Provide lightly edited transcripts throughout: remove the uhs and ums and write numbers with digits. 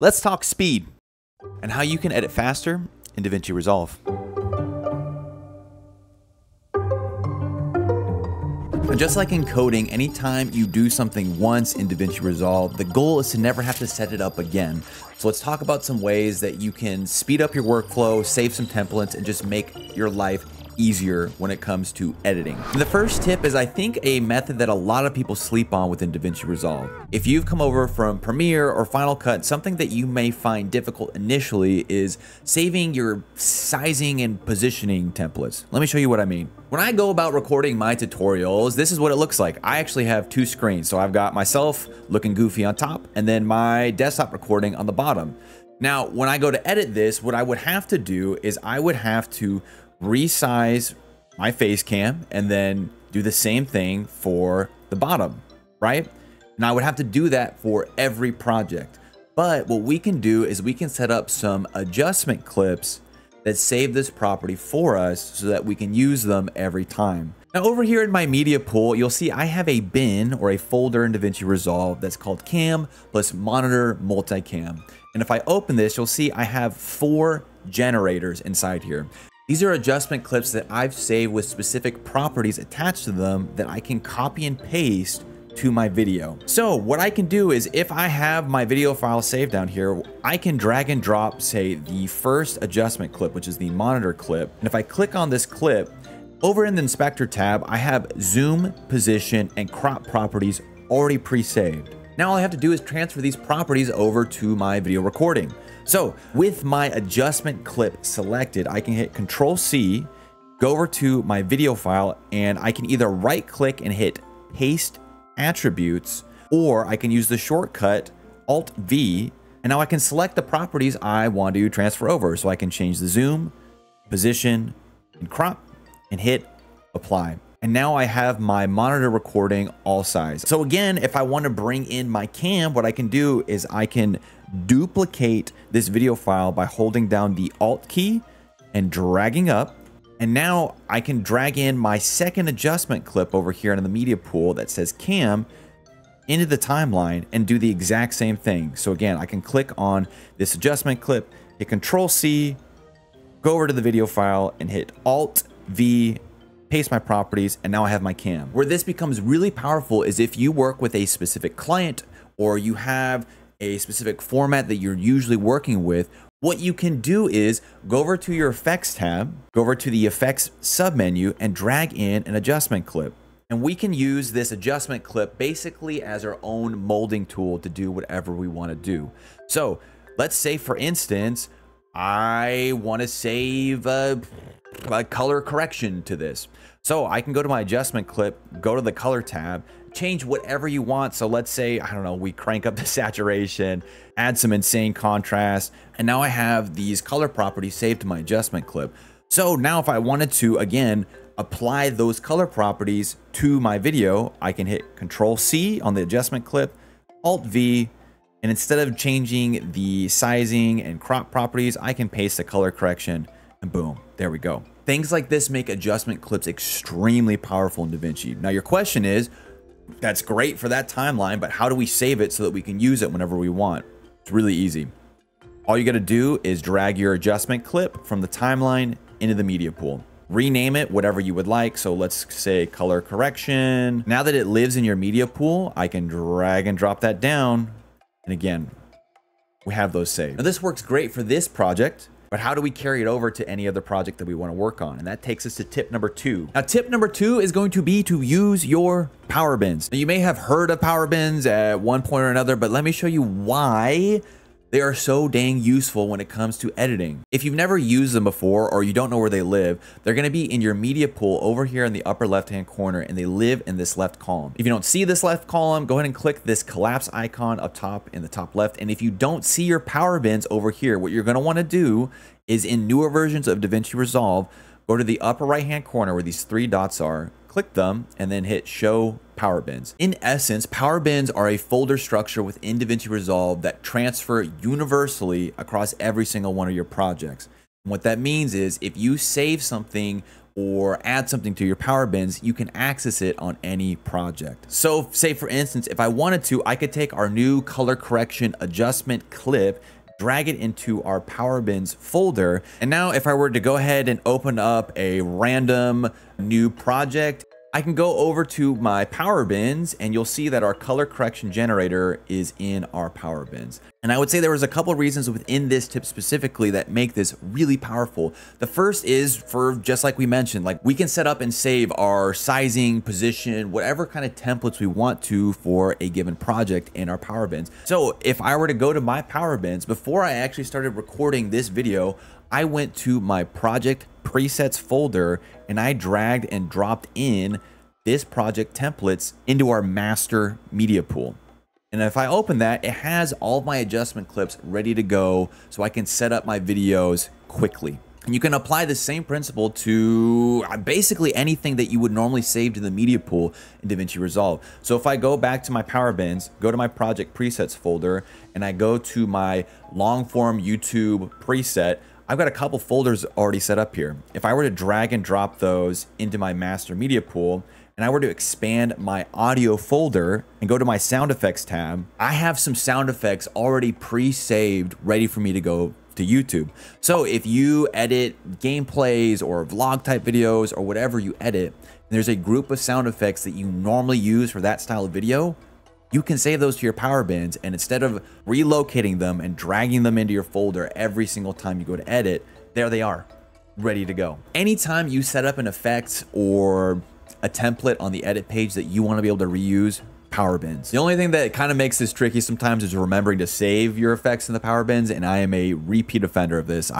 Let's talk speed and how you can edit faster in DaVinci Resolve. And just like in coding, anytime you do something once in DaVinci Resolve, the goal is to never have to set it up again. So let's talk about some ways that you can speed up your workflow, save some templates, and just make your life easier when it comes to editing. And the first tip is, I think, a method that a lot of people sleep on within DaVinci Resolve. If you've come over from Premiere or Final Cut, something that you may find difficult initially is saving your sizing and positioning templates. Let me show you what I mean. When I go about recording my tutorials, this is what it looks like. I actually have two screens. So I've got myself looking goofy on top and then my desktop recording on the bottom. Now, when I go to edit this, what I would have to do is I would have to resize my face cam and then do the same thing for the bottom, right? And I would have to do that for every project. But what we can do is we can set up some adjustment clips that save this property for us so that we can use them every time. Now over here in my media pool, you'll see I have a bin or a folder in DaVinci Resolve that's called Cam plus Monitor Multicam. And if I open this, you'll see I have 4 generators inside here. These are adjustment clips that I've saved with specific properties attached to them that I can copy and paste to my video. So what I can do is, if I have my video file saved down here, I can drag and drop, say, the first adjustment clip, which is the monitor clip. And if I click on this clip, over in the inspector tab, I have zoom, position, and crop properties already pre-saved. Now all I have to do is transfer these properties over to my video recording. So with my adjustment clip selected, I can hit Control-C, go over to my video file, and I can either right click and hit Paste Attributes, or I can use the shortcut Alt-V, and now I can select the properties I want to transfer over. So I can change the zoom, position, and crop, and hit Apply. And now I have my monitor recording all size. So again, if I want to bring in my cam, what I can do is I can duplicate this video file by holding down the Alt key and dragging up. And now I can drag in my second adjustment clip over here in the media pool that says Cam into the timeline and do the exact same thing. So again, I can click on this adjustment clip, hit Control-C, go over to the video file and hit Alt-V, paste my properties, and now I have my cam. Where this becomes really powerful is if you work with a specific client or you have a specific format that you're usually working with, what you can do is go over to your effects tab, go over to the effects submenu and drag in an adjustment clip. And we can use this adjustment clip basically as our own molding tool to do whatever we want to do. So let's say, for instance, I want to save a color correction to this. So I can go to my adjustment clip, go to the color tab, change whatever you want. So let's say, I don't know, we crank up the saturation, add some insane contrast, and now I have these color properties saved to my adjustment clip. So now if I wanted to, again, apply those color properties to my video, I can hit Control-C on the adjustment clip, Alt-V, and instead of changing the sizing and crop properties, I can paste the color correction and boom, there we go. Things like this make adjustment clips extremely powerful in DaVinci. Now your question is, that's great for that timeline, but how do we save it so that we can use it whenever we want? It's really easy. All you gotta do is drag your adjustment clip from the timeline into the media pool. Rename it whatever you would like. So let's say color correction. Now that it lives in your media pool, I can drag and drop that down. And again, we have those saved. Now this works great for this project, but how do we carry it over to any other project that we want to work on? And that takes us to tip number 2. Now, tip number 2 is going to be to use your power bins. Now, you may have heard of power bins at one point or another, but let me show you why they are so dang useful when it comes to editing. If you've never used them before or you don't know where they live, they're gonna be in your media pool over here in the upper left-hand corner, and they live in this left column. If you don't see this left column, go ahead and click this collapse icon up top in the top left. And if you don't see your power bins over here, what you're gonna wanna do is, in newer versions of DaVinci Resolve, go to the upper right-hand corner where these 3 dots are, click them, and then hit Show Power Bins. In essence, power bins are a folder structure within DaVinci Resolve that transfer universally across every single one of your projects. And what that means is, if you save something or add something to your power bins, you can access it on any project. So say for instance, if I wanted to, I could take our new color correction adjustment clip, drag it into our power bins folder. And now if I were to go ahead and open up a random new project, I can go over to my power bins and you'll see that our color correction generator is in our power bins. And I would say there was a couple of reasons within this tip specifically that make this really powerful. The first is, for just like we mentioned, like we can set up and save our sizing, position, whatever kind of templates we want to for a given project in our power bins. So if I were to go to my power bins, before I actually started recording this video, I went to my project presets folder and I dragged and dropped in this project templates into our master media pool. And if I open that, it has all of my adjustment clips ready to go so I can set up my videos quickly. And you can apply the same principle to basically anything that you would normally save to the media pool in DaVinci Resolve. So if I go back to my power bins, go to my project presets folder, and I go to my long form YouTube preset, I've got a couple folders already set up here. If I were to drag and drop those into my master media pool, and I were to expand my audio folder and go to my sound effects tab, I have some sound effects already pre-saved, ready for me to go to YouTube. So if you edit gameplays or vlog type videos or whatever you edit, and there's a group of sound effects that you normally use for that style of video, you can save those to your power bins, and instead of relocating them and dragging them into your folder every single time you go to edit, there they are, ready to go. Anytime you set up an effect or a template on the edit page that you want to be able to reuse, power bins. The only thing that kind of makes this tricky sometimes is remembering to save your effects in the power bins, and I am a repeat offender of this.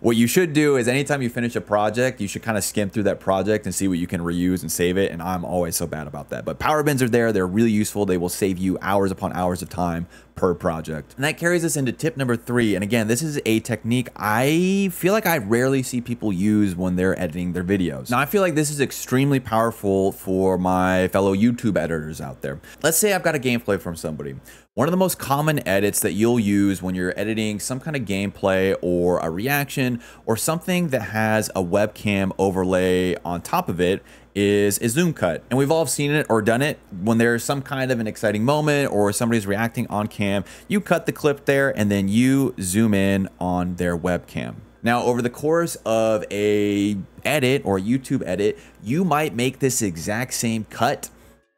What you should do is anytime you finish a project, you should kind of skim through that project and see what you can reuse and save it, and I'm always so bad about that. But power bins are there, they're really useful. They will save you hours upon hours of time per project. And that carries us into tip number 3. And again, this is a technique I feel like I rarely see people use when they're editing their videos. Now, I feel like this is extremely powerful for my fellow YouTube editors out there. Let's say I've got a gameplay from somebody. One of the most common edits that you'll use when you're editing some kind of gameplay or a reaction or something that has a webcam overlay on top of it is a zoom cut. And we've all seen it or done it when there's some kind of an exciting moment or somebody's reacting on cam. You cut the clip there and then you zoom in on their webcam. Now, over the course of a edit or a YouTube edit, you might make this exact same cut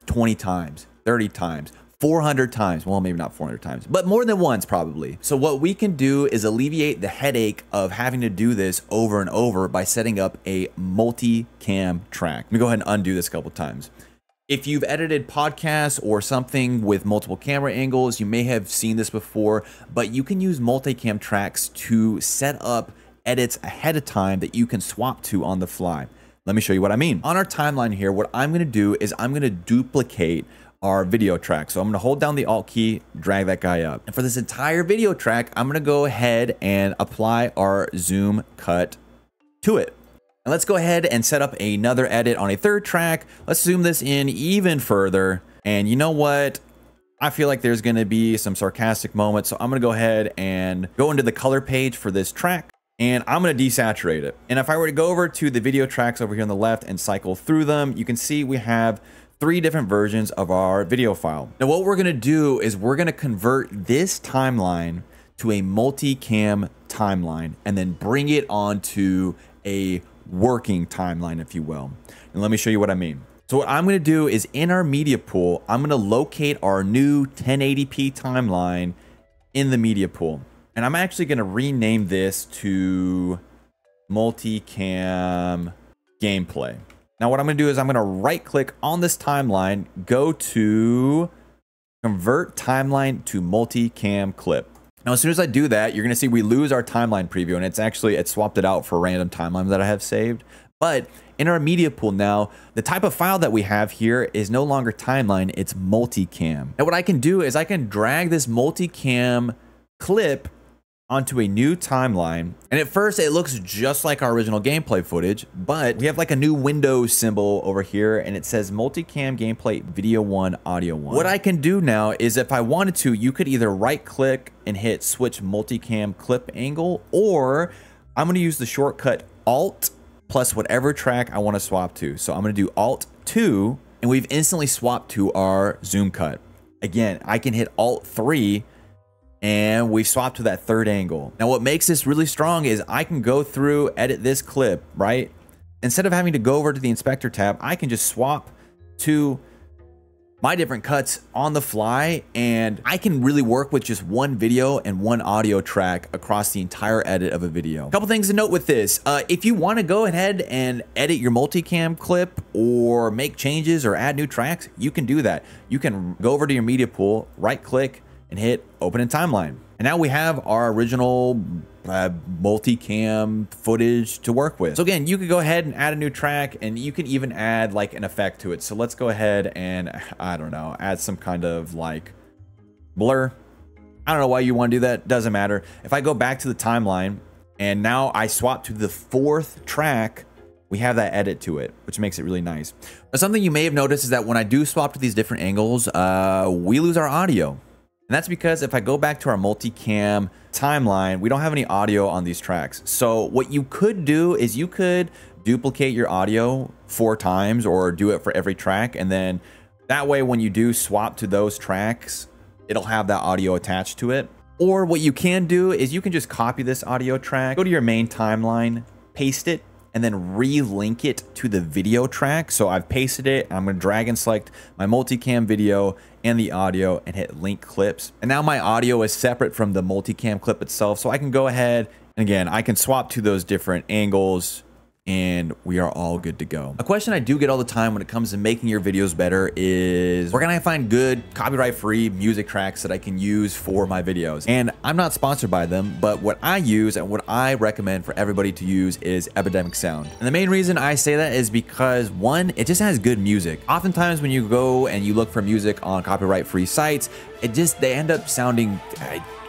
20 times, 30 times, 400 times. Well, maybe not 400 times, but more than once probably. So what we can do is alleviate the headache of having to do this over and over by setting up a multi-cam track. Let me go ahead and undo this a couple times. If you've edited podcasts or something with multiple camera angles, you may have seen this before, but you can use multi-cam tracks to set up edits ahead of time that you can swap to on the fly. Let me show you what I mean. On our timeline here, what I'm gonna do is I'm gonna duplicate our video track. So I'm gonna hold down the Alt key, drag that guy up. And for this entire video track, I'm gonna go ahead and apply our zoom cut to it. And let's go ahead and set up another edit on a third track. Let's zoom this in even further. And you know what? I feel like there's gonna be some sarcastic moments. So I'm gonna go ahead and go into the color page for this track. And I'm gonna desaturate it. And if I were to go over to the video tracks over here on the left and cycle through them, you can see we have 3 different versions of our video file. Now what we're gonna do is we're gonna convert this timeline to a multi-cam timeline and then bring it onto a working timeline, if you will. And let me show you what I mean. So what I'm gonna do is in our media pool, I'm gonna locate our new 1080p timeline in the media pool. And I'm actually gonna rename this to multi-cam gameplay. Now what I'm gonna do is I'm gonna right click on this timeline, go to convert timeline to multi-cam clip. Now, as soon as I do that, you're gonna see we lose our timeline preview, and it swapped it out for a random timeline that I have saved. But in our media pool now, the type of file that we have here is no longer timeline, it's multi-cam. And what I can do is I can drag this multi-cam clip onto a new timeline, and at first it looks just like our original gameplay footage, but we have like a new window symbol over here and it says multicam gameplay video 1 audio 1. What I can do now is if I wanted to, you could either right click and hit switch multicam clip angle, or I'm going to use the shortcut Alt plus whatever track I want to swap to. So I'm going to do Alt-2, and we've instantly swapped to our zoom cut. Again, I can hit Alt-3, and we've swapped to that third angle. Now, what makes this really strong is I can go through, edit this clip, right? Instead of having to go over to the inspector tab, I can just swap to my different cuts on the fly, and I can really work with just one video and one audio track across the entire edit of a video. A couple things to note with this. If you want to go ahead and edit your multicam clip or make changes or add new tracks, you can do that. You can go over to your media pool, right click, and hit open in timeline. And now we have our original multicam footage to work with. So again, you could go ahead and add a new track, and you can even add like an effect to it. So let's go ahead and, I don't know, add some kind of like blur. I don't know why you want to do that. Doesn't matter. If I go back to the timeline and now I swap to the fourth track, we have that edit to it, which makes it really nice. But something you may have noticed is that when I do swap to these different angles, we lose our audio. And that's because if I go back to our multicam timeline, we don't have any audio on these tracks. So what you could do is you could duplicate your audio 4 times or do it for every track. And then that way, when you do swap to those tracks, it'll have that audio attached to it. Or what you can do is you can just copy this audio track, go to your main timeline, paste it, and then relink it to the video track. So I've pasted it. I'm going to drag and select my multicam video and the audio and hit link clips. And now my audio is separate from the multicam clip itself. So I can go ahead and again, I can swap to those different angles and we are all good to go. A question I do get all the time when it comes to making your videos better is, where can I find good copyright-free music tracks that I can use for my videos? And I'm not sponsored by them, but what I use and what I recommend for everybody to use is Epidemic Sound. And the main reason I say that is because, one, it just has good music. Oftentimes when you go and you look for music on copyright-free sites, it just, they end up sounding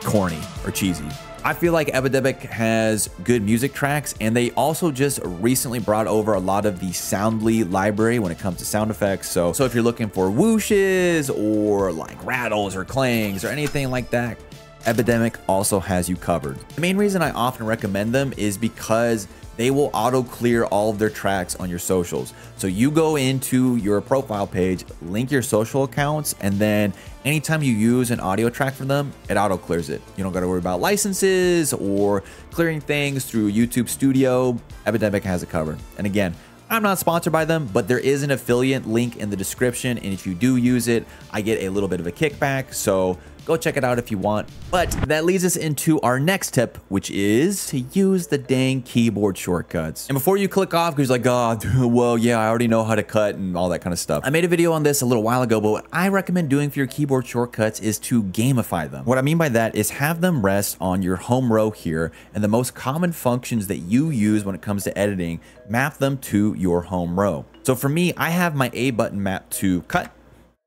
corny or cheesy. I feel like Epidemic has good music tracks, and they also just recently brought over a lot of the Soundly library when it comes to sound effects. So if you're looking for whooshes or like rattles or clangs or anything like that, Epidemic also has you covered. The main reason I often recommend them is because they will auto clear all of their tracks on your socials. So you go into your profile page, link your social accounts, and then anytime you use an audio track from them, it auto clears it. You don't got to worry about licenses or clearing things through YouTube Studio. Epidemic has it covered. And again, I'm not sponsored by them, but there is an affiliate link in the description. And if you do use it, I get a little bit of a kickback. So go check it out if you want. But that leads us into our next tip, which is to use the dang keyboard shortcuts. And before you click off, because you're like, oh, well, yeah, I already know how to cut and all that kind of stuff. I made a video on this a little while ago, but what I recommend doing for your keyboard shortcuts is to gamify them. What I mean by that is have them rest on your home row here, and the most common functions that you use when it comes to editing, map them to your home row. So for me, I have my A button mapped to cut.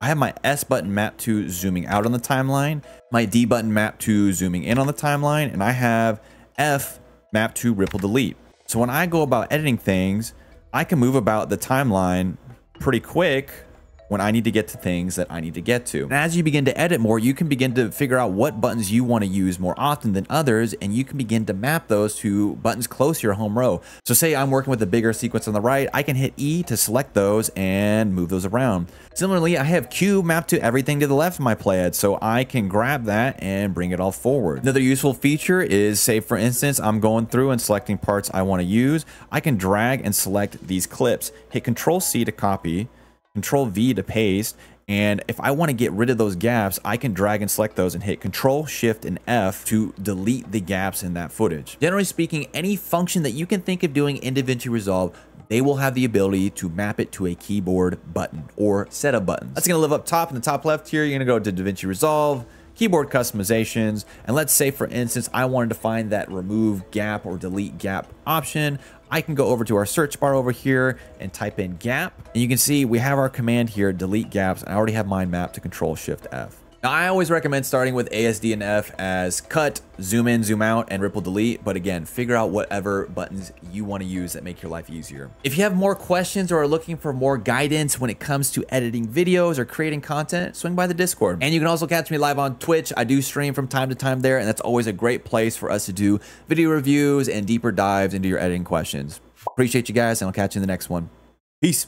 I have my S button mapped to zooming out on the timeline, my D button mapped to zooming in on the timeline, and I have F mapped to ripple delete. So when I go about editing things, I can move about the timeline pretty quick when I need to get to things that I need to get to. And as you begin to edit more, you can begin to figure out what buttons you want to use more often than others, and you can begin to map those to buttons close to your home row. So say I'm working with a bigger sequence on the right, I can hit E to select those and move those around. Similarly, I have Q mapped to everything to the left of my playhead, so I can grab that and bring it all forward. Another useful feature is, say for instance, I'm going through and selecting parts I want to use. I can drag and select these clips, hit Control C to copy, Control V to paste, and if I want to get rid of those gaps, I can drag and select those and hit Control Shift and F to delete the gaps in that footage. Generally speaking, any function that you can think of doing in DaVinci Resolve, they will have the ability to map it to a keyboard button or set of buttons. That's going to live up top in the top left here. You're going to go to DaVinci Resolve, keyboard customizations, and let's say for instance I wanted to find that remove gap or delete gap option. I can go over to our search bar over here and type in gap, and you can see we have our command here, delete gaps, and I already have mine mapped to Control Shift F. Now I always recommend starting with ASD and F as cut, zoom in, zoom out, and ripple delete, but again, figure out whatever buttons you want to use that make your life easier. If you have more questions or are looking for more guidance when it comes to editing videos or creating content, swing by the Discord. And you can also catch me live on Twitch. I do stream from time to time there, and that's always a great place for us to do video reviews and deeper dives into your editing questions. Appreciate you guys, and I'll catch you in the next one. Peace.